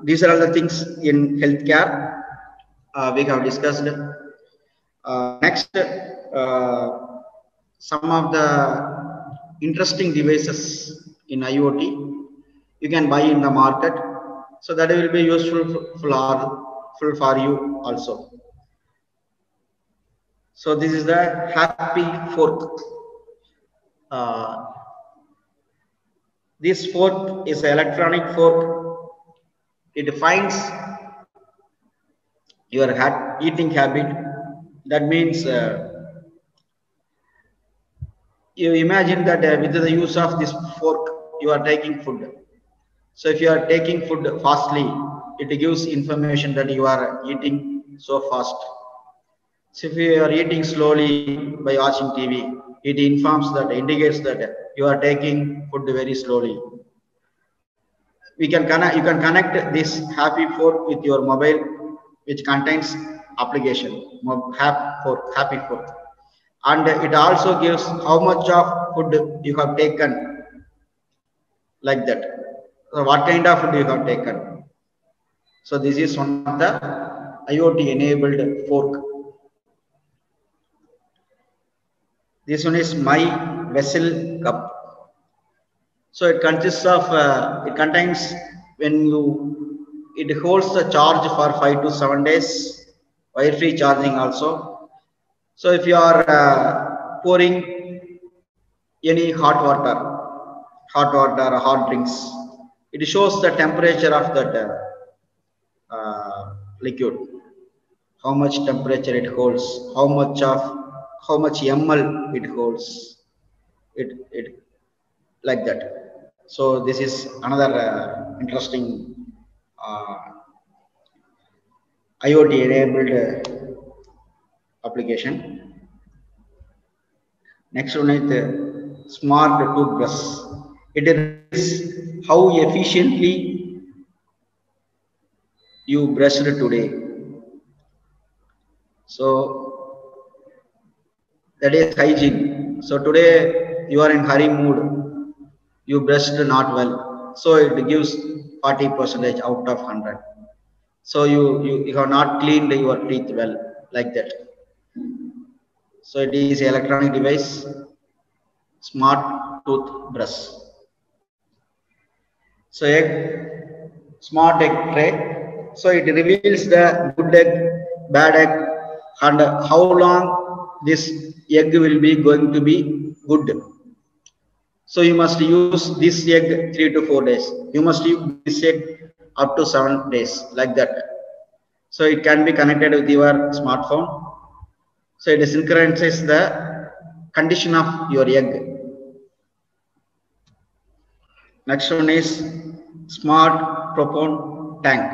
these are all the things in healthcare we have discussed. Next, some of the interesting devices in IoT you can buy in the market. So that will be useful for you also. So this is the happy fork. This fork is an electronic fork. It finds your eating habit. That means you imagine that with the use of this fork, you are taking food. So if you are taking food fastly, it gives information that you are eating so fast. So if you are eating slowly by watching TV, it informs that, indicates that you are taking food very slowly. You can connect this happy fork with your mobile, which contains application, happy fork. And it also gives how much of food you have taken, like that. So what kind of food you have taken. So this is one of the IoT enabled fork. This one is My Vessel Cup. So it consists of, it holds the charge for 5 to 7 days, wire-free charging also. So if you are pouring any hot water, hot drinks, it shows the temperature of that liquid, how much temperature it holds, how much ml it holds, it like that. So this is another interesting IoT enabled application. Next one is the smart toothbrush. It is how efficiently you brushed today. So that is hygiene. So today you are in hurry mood, you brushed not well. So it gives 40% out of 100. So you have not cleaned your teeth well, like that. So it is electronic device, smart toothbrush. So egg, smart egg tray. So it reveals the good egg, bad egg, and how long this egg will be going to be good. So you must use this egg 3 to 4 days. You must use this egg up to 7 days, like that. So it can be connected with your smartphone. So it synchronizes the condition of your egg. Next one is smart proton tank.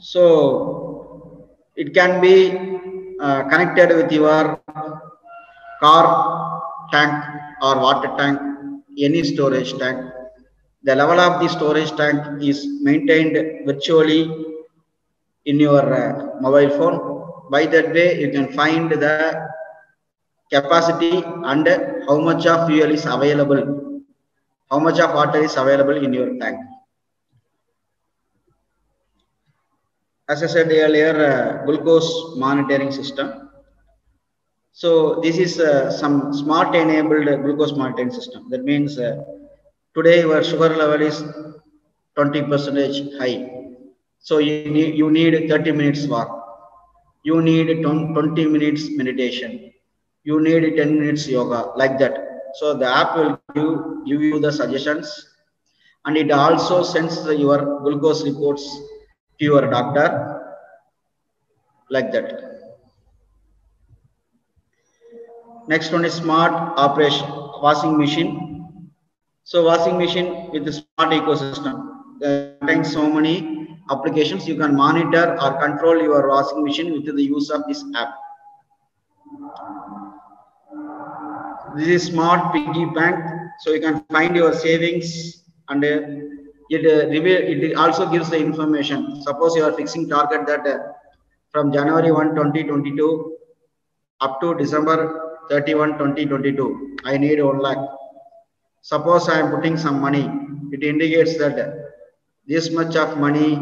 So it can be connected with your car tank or water tank, any storage tank. The level of the storage tank is maintained virtually in your mobile phone. By that way, you can find the capacity and how much of fuel is available, how much of water is available in your tank. As I said earlier, glucose monitoring system. So this is some smart enabled glucose monitoring system. That means today your sugar level is 20% high. So you need 30 minutes walk. You need 20 minutes meditation. You need 10 minutes yoga, like that. So the app will give you the suggestions, and it also sends your glucose reports to your doctor, like that. Next one is smart operation, washing machine. So washing machine with the smart ecosystem. There are so many applications. You can monitor or control your washing machine with the use of this app. This is smart piggy bank. So you can find your savings, and it also gives the information. Suppose you are fixing target that from January 1, 2022 up to December 31, 2022, I need 1 lakh. Suppose I am putting some money. It indicates that this much of money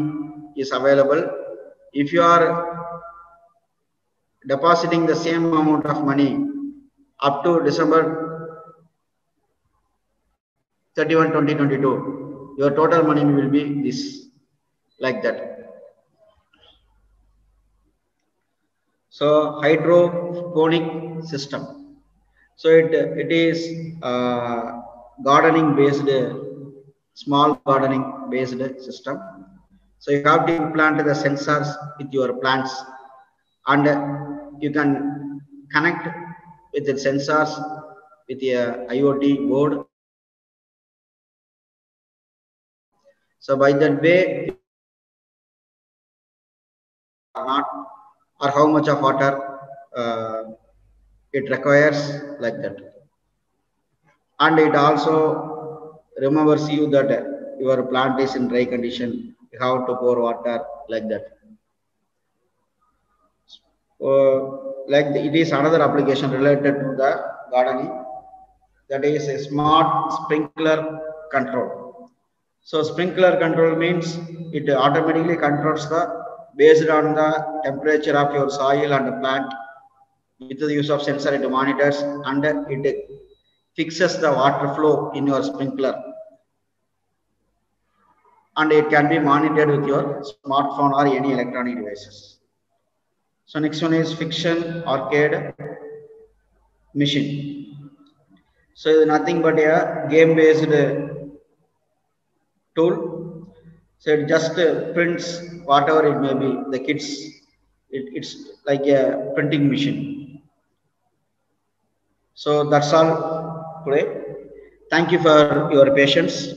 is available. If you are depositing the same amount of money up to December 31, 2022, your total money will be this, like that. So hydroponic system. So it is gardening based, small gardening based system. So you have to implant the sensors with your plants, and you can connect with the sensors, with the IOT board. So by that way, or how much of water it requires, like that. And it also remembers you that your plant is in dry condition, how to pour water, like that. It is another application related to the gardening, that is a smart sprinkler control. So sprinkler control means it automatically controls the based on the temperature of your soil and the plant. With the use of sensor, it monitors and it fixes the water flow in your sprinkler, and it can be monitored with your smartphone or any electronic devices. So next one is fiction arcade machine. So nothing but a game-based tool. So it just prints whatever it may be. The kids, it's like a printing machine. So that's all today. Thank you for your patience.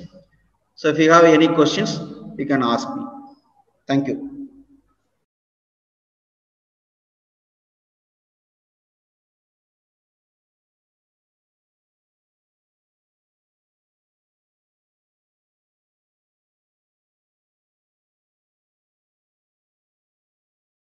So if you have any questions, you can ask me. Thank you.